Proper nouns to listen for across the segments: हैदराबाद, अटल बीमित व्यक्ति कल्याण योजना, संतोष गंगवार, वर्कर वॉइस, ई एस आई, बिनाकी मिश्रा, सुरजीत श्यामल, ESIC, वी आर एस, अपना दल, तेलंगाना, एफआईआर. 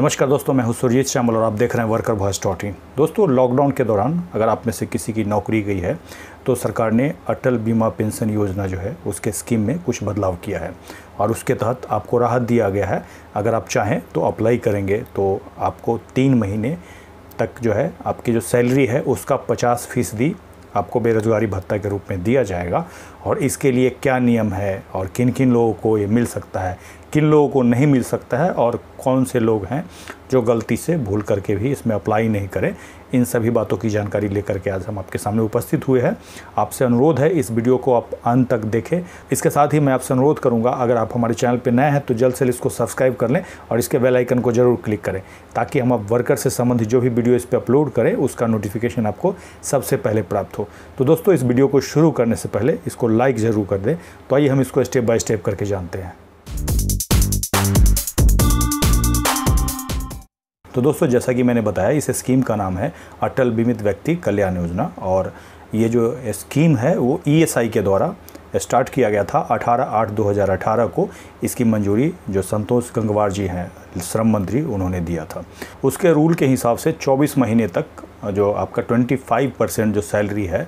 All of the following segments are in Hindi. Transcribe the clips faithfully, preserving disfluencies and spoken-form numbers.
नमस्कार दोस्तों, मैं हूं सुरजीत श्यामल और आप देख रहे हैं वर्कर वॉइस डॉट इन। दोस्तों, लॉकडाउन के दौरान अगर आप में से किसी की नौकरी गई है तो सरकार ने अटल बीमा पेंशन योजना जो है उसके स्कीम में कुछ बदलाव किया है और उसके तहत आपको राहत दिया गया है। अगर आप चाहें तो अप्लाई करेंगे तो आपको तीन महीने तक जो है आपकी जो सैलरी है उसका पचास फीसदी आपको बेरोजगारी भत्ता के रूप में दिया जाएगा। और इसके लिए क्या नियम है और किन किन लोगों को ये मिल सकता है, किन लोगों को नहीं मिल सकता है और कौन से लोग हैं जो गलती से भूल करके भी इसमें अप्लाई नहीं करें, इन सभी बातों की जानकारी लेकर के आज हम आपके सामने उपस्थित हुए हैं। आपसे अनुरोध है इस वीडियो को आप अंत तक देखें। इसके साथ ही मैं आपसे अनुरोध करूंगा, अगर आप हमारे चैनल पर नए हैं तो जल्द से जल्द इसको सब्सक्राइब कर लें और इसके बेल आइकन को जरूर क्लिक करें ताकि हम आप वर्कर से संबंधित जो भी वीडियो इस पर अपलोड करें उसका नोटिफिकेशन आपको सबसे पहले प्राप्त हो। तो दोस्तों, इस वीडियो को शुरू करने से पहले इसको लाइक ज़रूर कर दें। तो आइए हम इसको स्टेप बाय स्टेप करके जानते हैं। तो दोस्तों, जैसा कि मैंने बताया, इस स्कीम का नाम है अटल बीमित व्यक्ति कल्याण योजना और ये जो स्कीम है वो ई एस आई के द्वारा स्टार्ट किया गया था। अठारह आठ दो हज़ार अठारह को इसकी मंजूरी जो संतोष गंगवार जी हैं श्रम मंत्री, उन्होंने दिया था। उसके रूल के हिसाब से चौबीस महीने तक जो आपका पच्चीस परसेंट जो सैलरी है,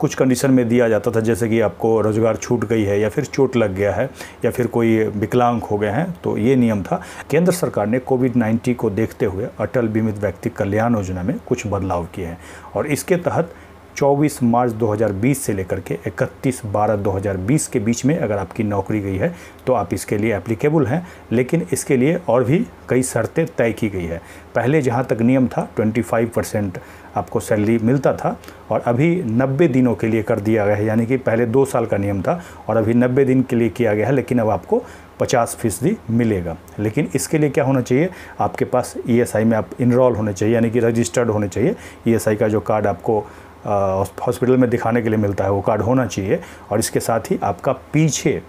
कुछ कंडीशन में दिया जाता था, जैसे कि आपको रोजगार छूट गई है या फिर चोट लग गया है या फिर कोई विकलांग हो गए हैं, तो ये नियम था। केंद्र सरकार ने कोविड नाइन्टीन को देखते हुए अटल बीमित व्यक्ति कल्याण योजना में कुछ बदलाव किए हैं और इसके तहत चौबीस मार्च दो हज़ार बीस से लेकर के इकतीस बारह दो हज़ार बीस के बीच में अगर आपकी नौकरी गई है तो आप इसके लिए एप्लीकेबल हैं। लेकिन इसके लिए और भी कई शर्तें तय की गई है। पहले जहां तक नियम था पच्चीस परसेंट आपको सैलरी मिलता था और अभी नब्बे दिनों के लिए कर दिया गया है, यानी कि पहले दो साल का नियम था और अभी नब्बे दिन के लिए किया गया है। लेकिन अब आपको पचास फीसदी मिलेगा। लेकिन इसके लिए क्या होना चाहिए, आपके पास ई एस आई में आप इनरोल होने चाहिए, यानी कि रजिस्टर्ड होने चाहिए। ई एस आई का जो कार्ड आपको हॉस्पिटल में दिखाने के लिए मिलता है वो कार्ड होना चाहिए और इसके साथ ही आपका पीछे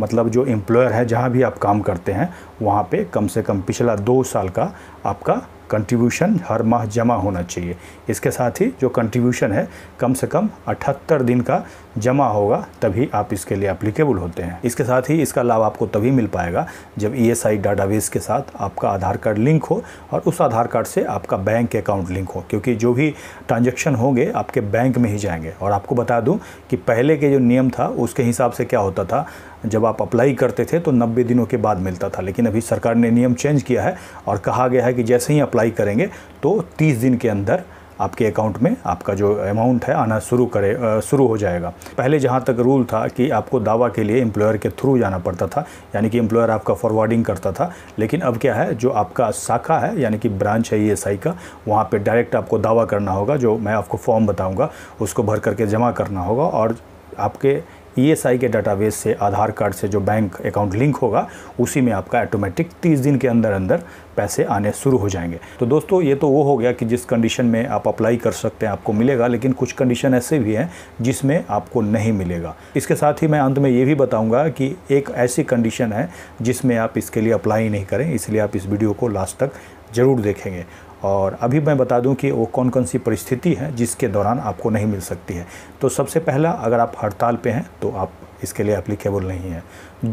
मतलब जो एम्प्लॉयर है, जहाँ भी आप काम करते हैं वहाँ पे कम से कम पिछला दो साल का आपका कंट्रीब्यूशन हर माह जमा होना चाहिए। इसके साथ ही जो कंट्रीब्यूशन है कम से कम अठहत्तर दिन का जमा होगा, तभी आप इसके लिए एप्लीकेबल होते हैं। इसके साथ ही इसका लाभ आपको तभी मिल पाएगा जब ई एस आई डाटाबेस के साथ आपका आधार कार्ड लिंक हो और उस आधार कार्ड से आपका बैंक अकाउंट लिंक हो, क्योंकि जो भी ट्रांजेक्शन होंगे आपके बैंक में ही जाएंगे। और आपको बता दूँ कि पहले के जो नियम था उसके हिसाब से क्या होता था, जब आप अप्लाई करते थे तो नब्बे दिनों के बाद मिलता था, लेकिन अभी सरकार ने नियम चेंज किया है और कहा गया है कि जैसे ही अप्लाई करेंगे तो तीस दिन के अंदर आपके अकाउंट में आपका जो अमाउंट है आना शुरू करे शुरू हो जाएगा। पहले जहां तक रूल था कि आपको दावा के लिए एम्प्लॉयर के थ्रू जाना पड़ता था, यानी कि एम्प्लॉयर आपका फॉरवर्डिंग करता था। लेकिन अब क्या है, जो आपका शाखा है यानी कि ब्रांच है ई एस आई का, वहां पे डायरेक्ट आपको दावा करना होगा। जो मैं आपको फॉर्म बताऊँगा उसको भर करके जमा करना होगा और आपके ई एस आई के डाटाबेस से, आधार कार्ड से जो बैंक अकाउंट लिंक होगा उसी में आपका ऑटोमेटिक तीस दिन के अंदर अंदर पैसे आने शुरू हो जाएंगे। तो दोस्तों, ये तो वो हो गया कि जिस कंडीशन में आप अप्लाई कर सकते हैं आपको मिलेगा, लेकिन कुछ कंडीशन ऐसे भी हैं जिसमें आपको नहीं मिलेगा। इसके साथ ही मैं अंत में ये भी बताऊंगा कि एक ऐसी कंडीशन है जिसमें आप इसके लिए अप्लाई नहीं करें, इसलिए आप इस वीडियो को लास्ट तक ज़रूर देखेंगे। और अभी मैं बता दूं कि वो कौन कौन सी परिस्थिति है जिसके दौरान आपको नहीं मिल सकती है। तो सबसे पहला, अगर आप हड़ताल पे हैं तो आप इसके लिए एप्लीकेबल नहीं है।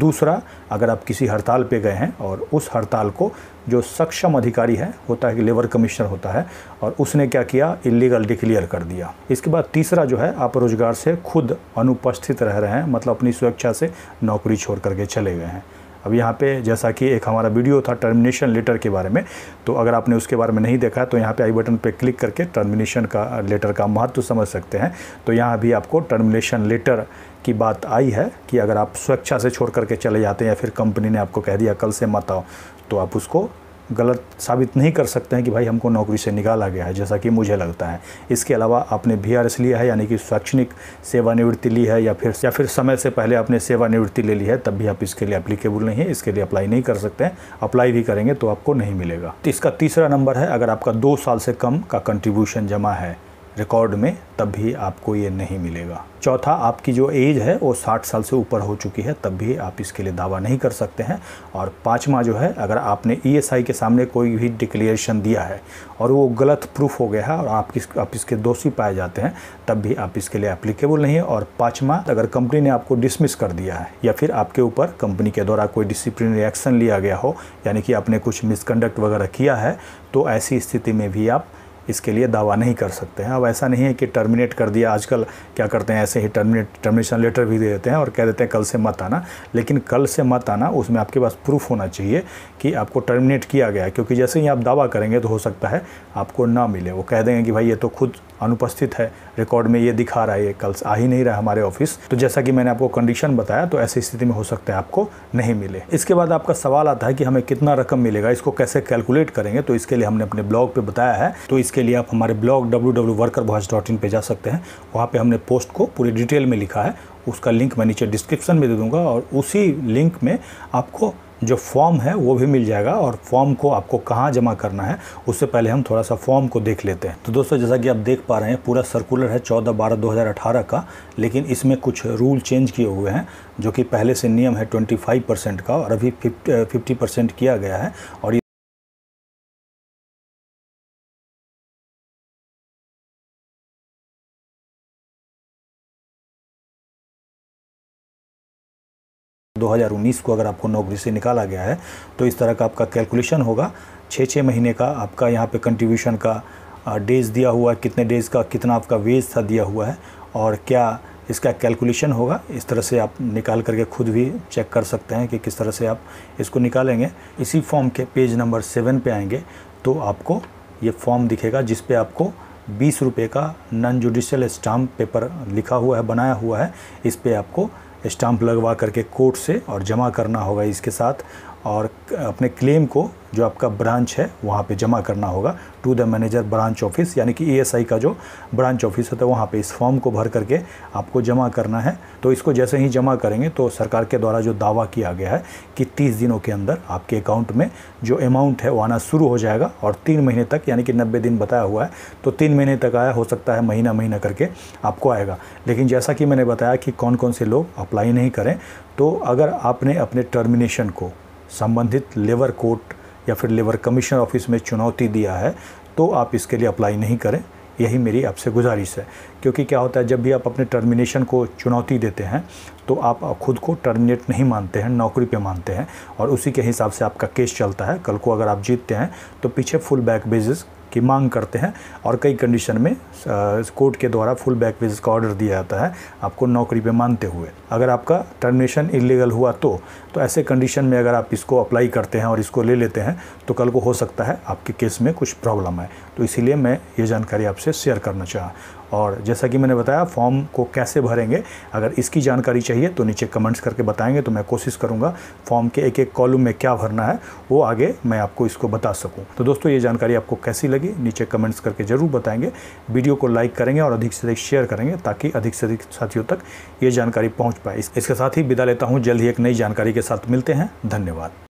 दूसरा, अगर आप किसी हड़ताल पे गए हैं और उस हड़ताल को जो सक्षम अधिकारी है, होता है कि लेबर कमिश्नर होता है, और उसने क्या किया, इलीगल डिक्लेयर कर दिया। इसके बाद तीसरा जो है, आप रोजगार से खुद अनुपस्थित रह रहे हैं, मतलब अपनी स्वेच्छा से नौकरी छोड़ करके चले गए हैं। अब यहाँ पे जैसा कि एक हमारा वीडियो था टर्मिनेशन लेटर के बारे में, तो अगर आपने उसके बारे में नहीं देखा है तो यहाँ पे आई बटन पे क्लिक करके टर्मिनेशन का लेटर का महत्व समझ सकते हैं। तो यहाँ भी आपको टर्मिनेशन लेटर की बात आई है कि अगर आप स्वेच्छा से छोड़ करके चले जाते हैं या फिर कंपनी ने आपको कह दिया कल से मत आओ, तो आप उसको गलत साबित नहीं कर सकते हैं कि भाई हमको नौकरी से निकाला गया है, जैसा कि मुझे लगता है। इसके अलावा आपने वी आर एस लिया है, यानी कि शैक्षणिक सेवानिवृत्ति ली है, या फिर या फिर समय से पहले आपने सेवानिवृत्ति ले ली है, तब भी आप इसके लिए एप्लीकेबल नहीं है, इसके लिए अप्लाई नहीं कर सकते हैं। अप्लाई भी करेंगे तो आपको नहीं मिलेगा। इसका तीसरा नंबर है, अगर आपका दो साल से कम का कंट्रीब्यूशन जमा है रिकॉर्ड में तब भी आपको ये नहीं मिलेगा। चौथा, आपकी जो एज है वो साठ साल से ऊपर हो चुकी है तब भी आप इसके लिए दावा नहीं कर सकते हैं। और पाँचवा जो है, अगर आपने ईएसआई के सामने कोई भी डिक्लेरेशन दिया है और वो गलत प्रूफ हो गया है और आप किस आप इसके दोषी पाए जाते हैं तब भी आप इसके लिए एप्लीकेबल नहीं है। और पाँचवा, अगर कंपनी ने आपको डिसमिस कर दिया है या फिर आपके ऊपर कंपनी के द्वारा कोई डिसिप्लिनरी एक्शन लिया गया हो, यानी कि आपने कुछ मिसकंडक्ट वगैरह किया है, तो ऐसी स्थिति में भी आप इसके लिए दावा नहीं कर सकते हैं। अब ऐसा नहीं है कि टर्मिनेट कर दिया, आजकल क्या करते हैं ऐसे ही टर्मिनेट टर्मिनेशन लेटर भी दे देते हैं और कह देते हैं कल से मत आना। लेकिन कल से मत आना उसमें आपके पास प्रूफ होना चाहिए कि आपको टर्मिनेट किया गया, क्योंकि जैसे ही आप दावा करेंगे तो हो सकता है आपको ना मिले। वो कह देंगे कि भाई ये तो खुद अनुपस्थित है, रिकॉर्ड में ये दिखा रहा है, ये कल से आ ही नहीं रहा हमारे ऑफिस। तो जैसा कि मैंने आपको कंडीशन बताया, तो ऐसी स्थिति में हो सकता है आपको नहीं मिले। इसके बाद आपका सवाल आता है कि हमें कितना रकम मिलेगा, इसको कैसे कैलकुलेट करेंगे। तो इसके लिए हमने अपने ब्लॉग पर बताया है, तो इसके लिए आप हमारे blog W W W dot वर्कर वॉइस dot in पे जा सकते हैं। वहाँ पे हमने पोस्ट को पूरी डिटेल में लिखा है, उसका लिंक मैं नीचे डिस्क्रिप्शन में दे दूँगा और उसी लिंक में आपको जो फॉर्म है वो भी मिल जाएगा। और फॉर्म को आपको कहाँ जमा करना है उससे पहले हम थोड़ा सा फॉर्म को देख लेते हैं। तो दोस्तों, जैसा कि आप देख पा रहे हैं पूरा सर्कुलर है चौदह बारह दो हज़ार अठारह का, लेकिन इसमें कुछ रूल चेंज किए हुए हैं, जो कि पहले से नियम है पच्चीस परसेंट का और अभी पचास परसेंट किया गया है। और दो हज़ार उन्नीस को अगर आपको नौकरी से निकाला गया है तो इस तरह का आपका कैलकुलेशन होगा। छः छः महीने का आपका यहाँ पे कंट्रीब्यूशन का डेज दिया हुआ है, कितने डेज का कितना आपका वेज था दिया हुआ है, और क्या इसका कैलकुलेशन होगा। इस तरह से आप निकाल करके खुद भी चेक कर सकते हैं कि किस तरह से आप इसको निकालेंगे। इसी फॉर्म के पेज नंबर सेवन पर आएँगे तो आपको ये फॉर्म दिखेगा, जिसपे आपको बीस रुपये का नॉन जुडिशियल स्टाम्प पेपर लिखा हुआ है, बनाया हुआ है। इस पर आपको स्टाम्प लगवा करके कोर्ट से और जमा करना होगा इसके साथ, और अपने क्लेम को जो आपका ब्रांच है वहाँ पे जमा करना होगा to the manager branch office, यानी कि ईएसआई का जो ब्रांच ऑफिस होता है वहाँ पे इस फॉर्म को भर करके आपको जमा करना है। तो इसको जैसे ही जमा करेंगे तो सरकार के द्वारा जो दावा किया गया है कि तीस दिनों के अंदर आपके अकाउंट में जो अमाउंट है वो आना शुरू हो जाएगा और तीन महीने तक, यानी कि नब्बे दिन बताया हुआ है, तो तीन महीने तक आया, हो सकता है महीना महीना करके आपको आएगा। लेकिन जैसा कि मैंने बताया कि कौन कौन से लोग अप्लाई नहीं करें, तो अगर आपने अपने टर्मिनेशन को संबंधित लेबर कोर्ट या फिर लेबर कमिश्नर ऑफिस में चुनौती दिया है तो आप इसके लिए अप्लाई नहीं करें। यही मेरी आपसे गुजारिश है, क्योंकि क्या होता है जब भी आप अपने टर्मिनेशन को चुनौती देते हैं तो आप खुद को टर्मिनेट नहीं मानते हैं, नौकरी पे मानते हैं और उसी के हिसाब से आपका केस चलता है। कल को अगर आप जीतते हैं तो पीछे फुल बैक बेसिस की मांग करते हैं और कई कंडीशन में कोर्ट के द्वारा फुल बैक बेसिस का ऑर्डर दिया जाता है आपको नौकरी पे मानते हुए। अगर आपका टर्मिनेशन इलीगल हुआ तो तो ऐसे कंडीशन में अगर आप इसको अप्लाई करते हैं और इसको ले लेते हैं तो कल को हो सकता है आपके केस में कुछ प्रॉब्लम है। तो इसीलिए मैं ये जानकारी आपसे शेयर करना चाहा। और जैसा कि मैंने बताया फॉर्म को कैसे भरेंगे, अगर इसकी जानकारी चाहिए तो नीचे कमेंट्स करके बताएंगे तो मैं कोशिश करूंगा फॉर्म के एक एक कॉलम में क्या भरना है वो आगे मैं आपको इसको बता सकूं। तो दोस्तों, ये जानकारी आपको कैसी लगी नीचे कमेंट्स करके ज़रूर बताएंगे। वीडियो को लाइक करेंगे और अधिक से अधिक शेयर करेंगे ताकि अधिक से अधिक साथियों तक ये जानकारी पहुँच पाए। इसके साथ ही विदा लेता हूँ, जल्द ही एक नई जानकारी के साथ मिलते हैं। धन्यवाद।